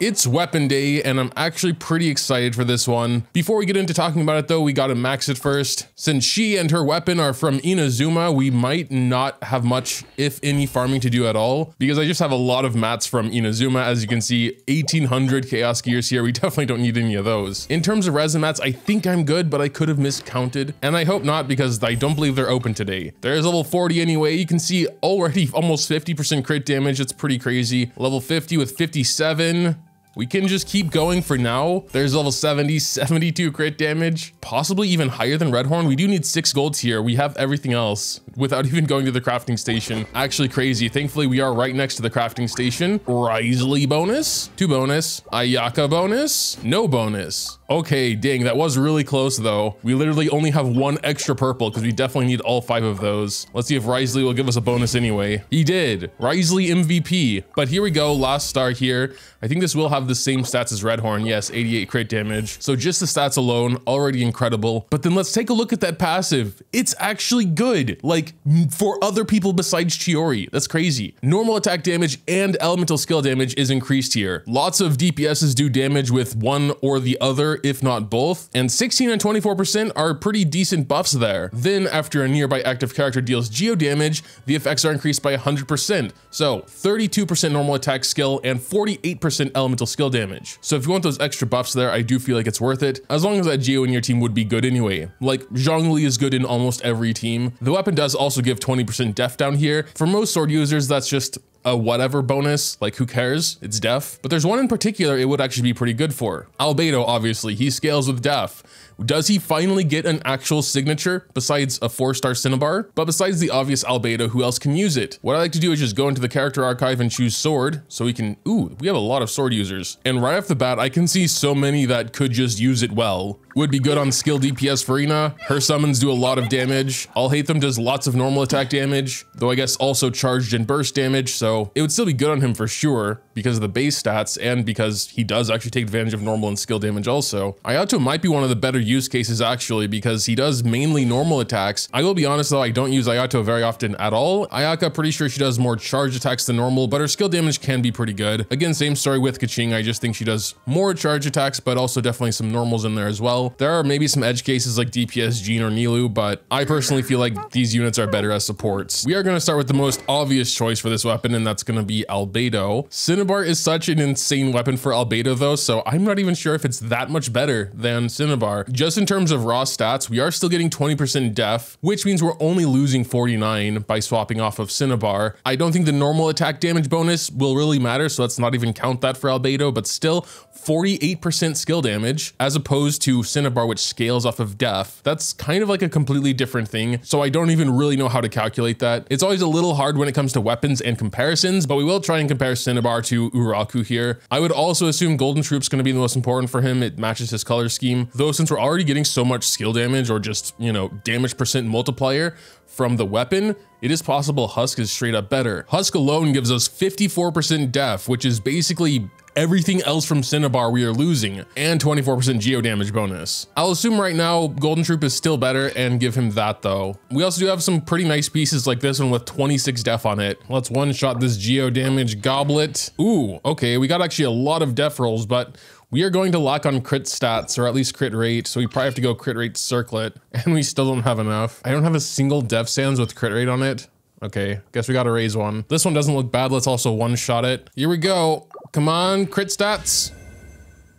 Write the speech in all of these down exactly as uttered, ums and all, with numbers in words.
It's weapon day, and I'm actually pretty excited for this one. Before we get into talking about it though, we gotta max it first. Since she and her weapon are from Inazuma, we might not have much, if any, farming to do at all, because I just have a lot of mats from Inazuma. As you can see, eighteen hundred chaos gears here. We definitely don't need any of those. In terms of resin mats, I think I'm good, but I could have miscounted, and I hope not, because I don't believe they're open today. There's level forty anyway. You can see already almost fifty percent crit damage. It's pretty crazy. Level fifty with fifty-seven. We can just keep going for now. There's level seventy, seventy-two crit damage, possibly even higher than Redhorn. We do need six golds here. We have everything else without even going to the crafting station. Actually crazy. Thankfully, we are right next to the crafting station. Risely bonus, two bonus, Ayaka bonus, no bonus. Okay, dang, that was really close though. We literally only have one extra purple because we definitely need all five of those. Let's see if Risely will give us a bonus anyway. He did. Risely M V P. But here we go, last star here. I think this will have the same stats as Redhorn. Yes, eighty-eight crit damage. So just the stats alone, already incredible. But then let's take a look at that passive. It's actually good, like for other people besides Chiori. That's crazy. Normal attack damage and elemental skill damage is increased here. Lots of D P Ss do damage with one or the other, if not both. And sixteen and twenty-four percent are pretty decent buffs there. Then after a nearby active character deals geo damage, the effects are increased by one hundred percent. So thirty-two percent normal attack skill and forty-eight percent elemental skill skill damage. So if you want those extra buffs there, I do feel like it's worth it, as long as that geo in your team would be good anyway. Like Zhongli is good in almost every team. The weapon does also give twenty percent def down here. For most sword users, that's just a whatever bonus, like who cares, it's def. But there's one in particular it would actually be pretty good for. Albedo, obviously, he scales with def. Does he finally get an actual signature besides a four star Cinnabar? But besides the obvious Albedo, who else can use it? What I like to do is just go into the character archive and choose sword, so we can, ooh, we have a lot of sword users. And right off the bat, I can see so many that could just use it well. Would be good on skill D P S Furina. Her summons do a lot of damage. Alhaitham does lots of normal attack damage, though I guess also charged and burst damage, so it would still be good on him for sure, because of the base stats and because he does actually take advantage of normal and skill damage also. Ayato might be one of the better use cases actually, because he does mainly normal attacks. I will be honest though, I don't use Ayato very often at all. Ayaka, pretty sure she does more charge attacks than normal, but her skill damage can be pretty good. Again, same story with Keqing. I just think she does more charge attacks, but also definitely some normals in there as well. There are maybe some edge cases like D P S Jean or Nilu, but I personally feel like these units are better as supports. We are going to start with the most obvious choice for this weapon, and that's going to be Albedo. Cinnabar is such an insane weapon for Albedo though, so I'm not even sure if it's that much better than Cinnabar. Just in terms of raw stats, we are still getting twenty percent def, which means we're only losing forty-nine by swapping off of Cinnabar. I don't think the normal attack damage bonus will really matter, so let's not even count that for Albedo, but still forty-eight percent skill damage as opposed to Cinnabar, which scales off of def. That's kind of like a completely different thing, so I don't even really know how to calculate that. It's always a little hard when it comes to weapons and comparisons, but we will try and compare Cinnabar to Uraku here. I would also assume Golden Troop's going to be the most important for him. It matches his color scheme, though since we're already getting so much skill damage, or just, you know, damage percent multiplier from the weapon, it is possible Husk is straight up better. Husk alone gives us fifty-four percent def, which is basically everything else from Cinnabar we are losing, and twenty-four percent geo damage bonus. I'll assume right now Golden Troop is still better and give him that though. We also do have some pretty nice pieces like this one with twenty-six def on it. Let's one shot this geo damage goblet. Ooh, okay, we got actually a lot of def rolls, but we are going to lock on crit stats, or at least crit rate, so we probably have to go crit rate circlet, and we still don't have enough. I don't have a single def sands with crit rate on it. Okay, guess we gotta raise one. This one doesn't look bad, let's also one-shot it. Here we go, come on, crit stats.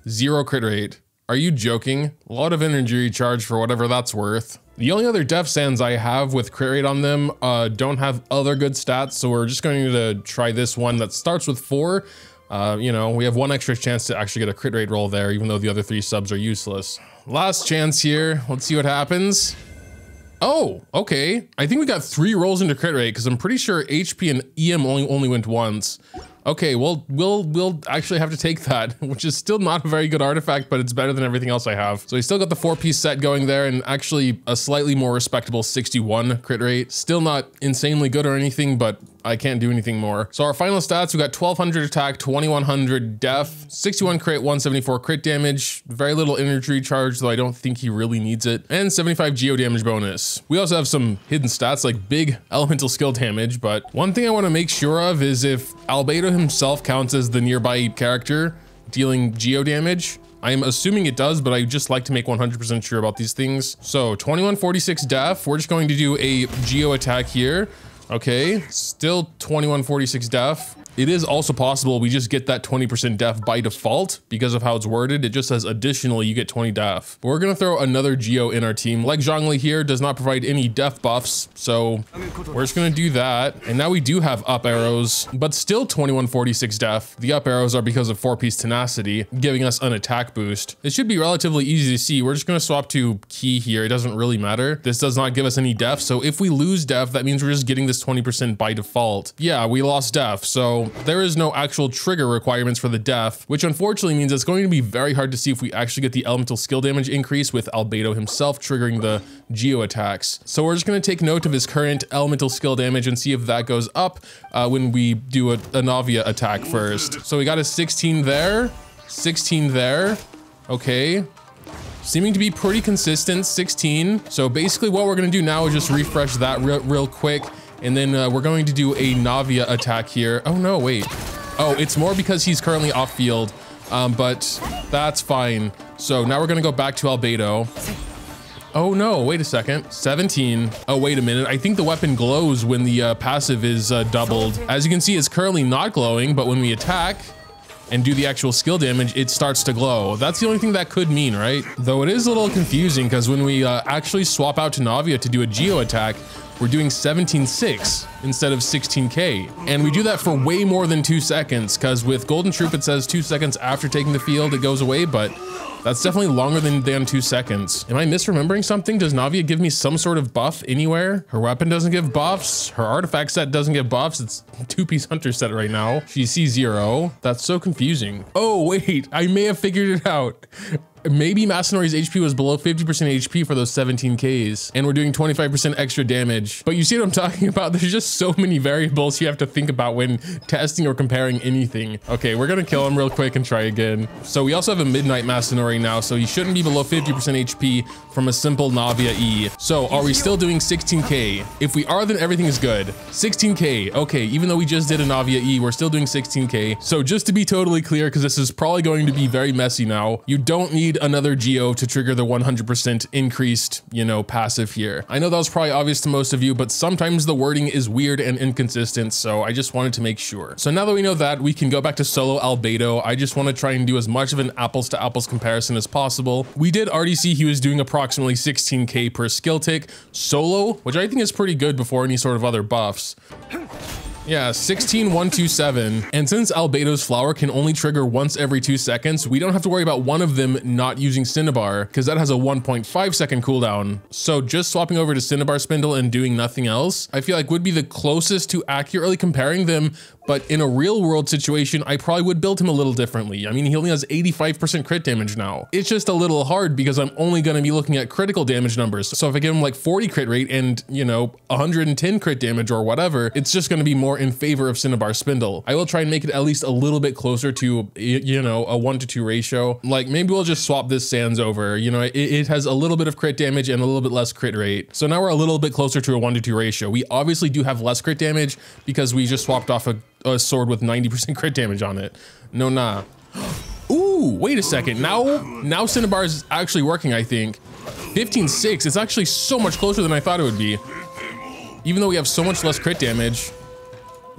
Zero crit rate, are you joking? A lot of energy recharge for whatever that's worth. The only other def sands I have with crit rate on them uh, don't have other good stats, so we're just going to try this one that starts with four. Uh, you know, we have one extra chance to actually get a crit rate roll there, even though the other three subs are useless. Last chance here. Let's see what happens. Oh, okay. I think we got three rolls into crit rate because I'm pretty sure H P and E M only, only went once. Okay, well, we'll we'll actually have to take that, which is still not a very good artifact, but it's better than everything else I have. So we still got the four-piece set going there, and actually a slightly more respectable sixty-one crit rate. Still not insanely good or anything, but I can't do anything more. So our final stats, we got twelve hundred attack, twenty-one hundred def, sixty-one crit, one seventy-four crit damage, very little energy recharge, though I don't think he really needs it, and seventy-five geo damage bonus. We also have some hidden stats like big elemental skill damage, but one thing I want to make sure of is if Albedo himself counts as the nearby character, dealing geo damage. I'm assuming it does, but I just like to make one hundred percent sure about these things. So twenty-one forty-six def, we're just going to do a geo attack here. Okay, still twenty-one forty-six def. It is also possible we just get that twenty percent def by default because of how it's worded. It just says additionally you get twenty def. But we're gonna throw another Geo in our team. Like Zhongli here does not provide any def buffs, so we're just gonna do that. And now we do have up arrows, but still twenty-one forty-six def. The up arrows are because of four-piece tenacity, giving us an attack boost. It should be relatively easy to see. We're just gonna swap to key here. It doesn't really matter. This does not give us any def, so if we lose def, that means we're just getting this twenty percent by default. Yeah, we lost def, so there is no actual trigger requirements for the def, which unfortunately means it's going to be very hard to see if we actually get the elemental skill damage increase with Albedo himself triggering the geo attacks. So we're just going to take note of his current elemental skill damage and see if that goes up uh, when we do a, a Navia attack first. So we got a sixteen there, sixteen there. Okay. Seeming to be pretty consistent, sixteen. So basically what we're going to do now is just refresh that real, real quick. And then uh, we're going to do a Navia attack here. Oh no, wait. Oh, it's more because he's currently off field, um, but that's fine. So now we're gonna go back to Albedo. Oh no, wait a second, seventeen. Oh, wait a minute. I think the weapon glows when the uh, passive is uh, doubled. As you can see, it's currently not glowing, but when we attack and do the actual skill damage, it starts to glow. That's the only thing that could mean, right? Though it is a little confusing because when we uh, actually swap out to Navia to do a Geo attack, we're doing seventeen six instead of sixteen K. And we do that for way more than two seconds because with Golden Troop, it says two seconds after taking the field, it goes away, but that's definitely longer than, than two seconds. Am I misremembering something? Does Navia give me some sort of buff anywhere? Her weapon doesn't give buffs. Her artifact set doesn't give buffs. It's two-piece hunter set right now. She sees zero. That's so confusing. Oh, wait, I may have figured it out. Maybe Masanori's H P was below fifty percent H P for those seventeen Ks, and we're doing twenty-five percent extra damage. But you see what I'm talking about? There's just so many variables you have to think about when testing or comparing anything. Okay, we're gonna kill him real quick and try again. So we also have a Midnight Masanori now, so he shouldn't be below fifty percent H P from a simple Navia E. So are we still doing sixteen K? If we are, then everything is good. sixteen K, okay, even though we just did a Navia E, we're still doing sixteen K. So just to be totally clear, because this is probably going to be very messy now, you don't need another Geo to trigger the one hundred percent increased, you know, passive here. I know that was probably obvious to most of you, but sometimes the wording is weird and inconsistent, so I just wanted to make sure. So now that we know that, we can go back to solo Albedo. I just want to try and do as much of an apples to apples comparison as possible. We did already see he was doing approximately sixteen K per skill tick solo, which I think is pretty good before any sort of other buffs. Yeah, sixteen one two seven. And since Albedo's flower can only trigger once every two seconds, we don't have to worry about one of them not using Cinnabar because that has a one point five second cooldown. So just swapping over to Cinnabar Spindle and doing nothing else, I feel like would be the closest to accurately comparing them. But in a real world situation, I probably would build him a little differently. I mean, he only has eighty-five percent crit damage now. It's just a little hard because I'm only gonna be looking at critical damage numbers. So if I give him like forty crit rate and, you know, one hundred ten crit damage or whatever, it's just gonna be more in favor of Cinnabar Spindle. I will try and make it at least a little bit closer to, you know, a one to two ratio. Like maybe we'll just swap this Sans over. You know, it, it has a little bit of crit damage and a little bit less crit rate. So now we're a little bit closer to a one to two ratio. We obviously do have less crit damage because we just swapped off a a sword with ninety percent crit damage on it. No, nah. Ooh, wait a second. Now, now Cinnabar is actually working, I think. fifteen six, it's actually so much closer than I thought it would be. Even though we have so much less crit damage,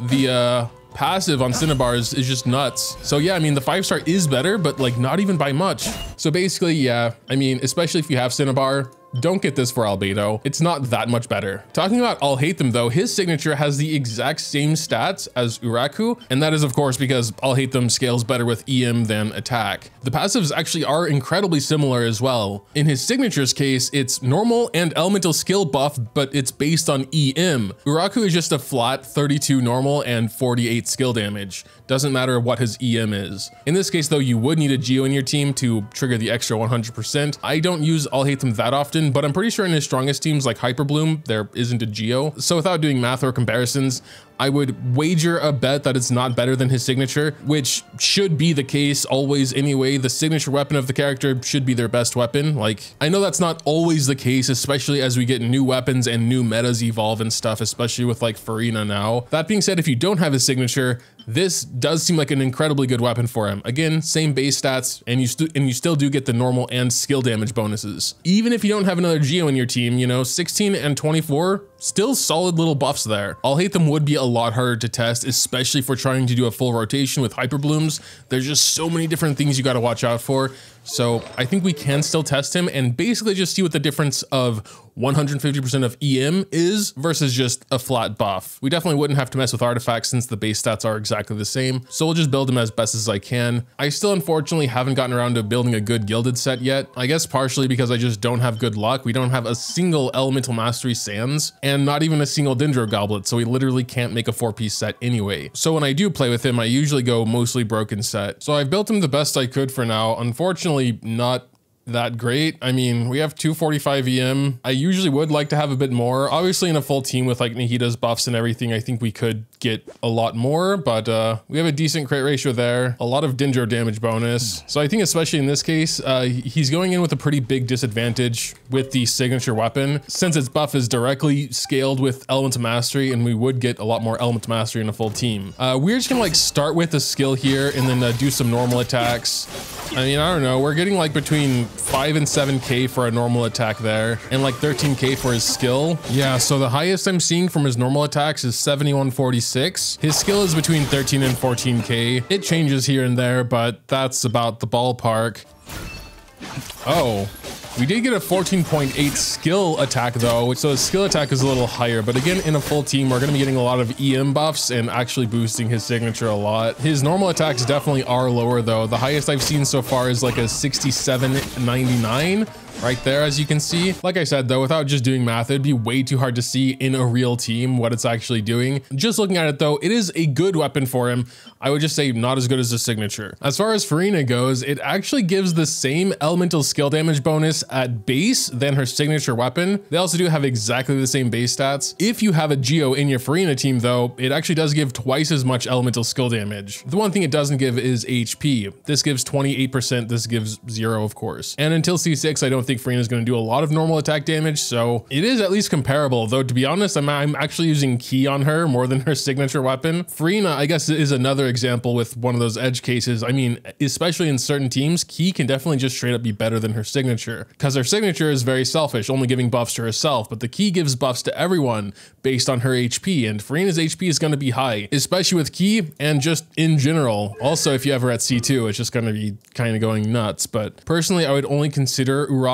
the uh, passive on Cinnabar is, is just nuts. So yeah, I mean, the five star is better, but like not even by much. So basically, yeah, I mean, especially if you have Cinnabar, don't get this for Albedo. It's not that much better. Talking about Alhaitham though, his signature has the exact same stats as Uraku, and that is of course because Alhaitham scales better with E M than attack. The passives actually are incredibly similar as well. In his signature's case, it's normal and elemental skill buff, but it's based on E M. Uraku is just a flat thirty-two normal and forty-eight skill damage. Doesn't matter what his E M is. In this case though, you would need a Geo in your team to trigger the extra one hundred percent. I don't use Alhaitham that often, but I'm pretty sure in his strongest teams like Hyperbloom, there isn't a Geo. So without doing math or comparisons, I would wager a bet that it's not better than his signature, which should be the case always anyway. The signature weapon of the character should be their best weapon. Like, I know that's not always the case, especially as we get new weapons and new metas evolve and stuff, especially with like Furina now. That being said, if you don't have his signature, this does seem like an incredibly good weapon for him. Again, same base stats, and you, st and you still do get the normal and skill damage bonuses. Even if you don't have another Geo in your team, you know, sixteen and twenty-four, still solid little buffs there. Alhaitham would be a lot harder to test, especially for trying to do a full rotation with Hyperblooms. There's just so many different things you gotta watch out for. So I think we can still test him and basically just see what the difference of one hundred fifty percent of E M is versus just a flat buff. We definitely wouldn't have to mess with artifacts since the base stats are exactly the same. So we'll just build him as best as I can. I still unfortunately haven't gotten around to building a good gilded set yet. I guess partially because I just don't have good luck. We don't have a single elemental mastery sands and not even a single dendro goblet. So we literally can't make a four piece set anyway. So when I do play with him, I usually go mostly broken set. So I've built him the best I could for now. Unfortunately, not that great. I mean, we have two forty-five E M. I usually would like to have a bit more. Obviously in a full team with like Nihida's buffs and everything, I think we could get a lot more, but uh, we have a decent crit ratio there, a lot of dendro damage bonus. So I think especially in this case, uh, he's going in with a pretty big disadvantage with the signature weapon, since its buff is directly scaled with Elemental Mastery, and we would get a lot more Elemental Mastery in a full team. Uh, we're just gonna like start with a skill here and then uh, do some normal attacks. I mean, I don't know, we're getting like between five and seven K for a normal attack there, and like thirteen K for his skill. Yeah, so the highest I'm seeing from his normal attacks is seventy-one forty-six. His skill is between thirteen and fourteen K. It changes here and there, but that's about the ballpark. Oh, we did get a fourteen point eight skill attack though, so his skill attack is a little higher, but again, in a full team, we're gonna be getting a lot of E M buffs and actually boosting his signature a lot. His normal attacks definitely are lower though. The highest I've seen so far is like a sixty-seven ninety-nine. Right there, as you can see. Like I said though, without just doing math, it'd be way too hard to see in a real team what it's actually doing. Just looking at it though, it is a good weapon for him. I would just say not as good as the signature. As far as Furina goes, it actually gives the same elemental skill damage bonus at base than her signature weapon. They also do have exactly the same base stats. If you have a Geo in your Furina team though, it actually does give twice as much elemental skill damage. The one thing it doesn't give is H P. This gives twenty-eight percent, this gives zero of course. And until C six, I don't think think Furina is going to do a lot of normal attack damage, so it is at least comparable. Though to be honest, I'm, I'm actually using Ki on her more than her signature weapon. Furina, I guess, is another example with one of those edge cases. I mean, especially in certain teams, Ki can definitely just straight up be better than her signature, because her signature is very selfish, only giving buffs to herself, but the Ki gives buffs to everyone based on her H P, and Furina's H P is going to be high, especially with Ki and just in general. Also, if you have her at C two, it's just going to be kind of going nuts, but personally, I would only consider Uraku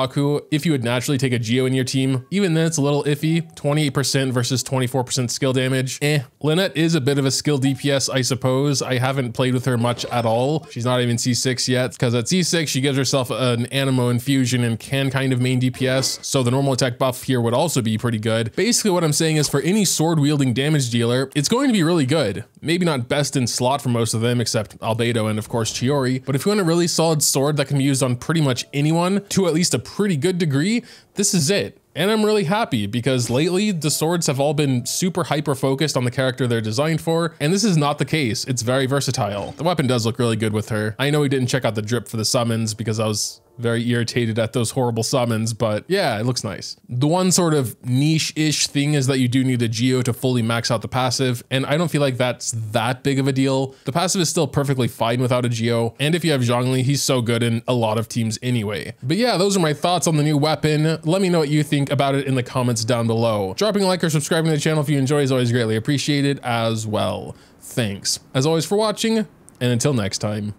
if you would naturally take a Geo in your team. Even then, it's a little iffy. twenty-eight percent versus twenty-four percent skill damage. Eh. Lynette is a bit of a skill D P S, I suppose. I haven't played with her much at all. She's not even C six yet, because at C six, she gives herself an Anemo infusion and can kind of main D P S, so the normal attack buff here would also be pretty good. Basically, what I'm saying is for any sword-wielding damage dealer, it's going to be really good. Maybe not best in slot for most of them, except Albedo and, of course, Chiori, but if you want a really solid sword that can be used on pretty much anyone, to at least a pretty good degree, this is it. And I'm really happy because lately the swords have all been super hyper focused on the character they're designed for, and this is not the case. It's very versatile. The weapon does look really good with her. I know we didn't check out the drip for the summons because I was very irritated at those horrible summons, but yeah, it looks nice. The one sort of niche-ish thing is that you do need a Geo to fully max out the passive, and I don't feel like that's that big of a deal. The passive is still perfectly fine without a Geo, and if you have Zhongli, he's so good in a lot of teams anyway. But yeah, those are my thoughts on the new weapon. Let me know what you think about it in the comments down below. Dropping a like or subscribing to the channel if you enjoy is always greatly appreciated as well. Thanks, as always, for watching, and until next time.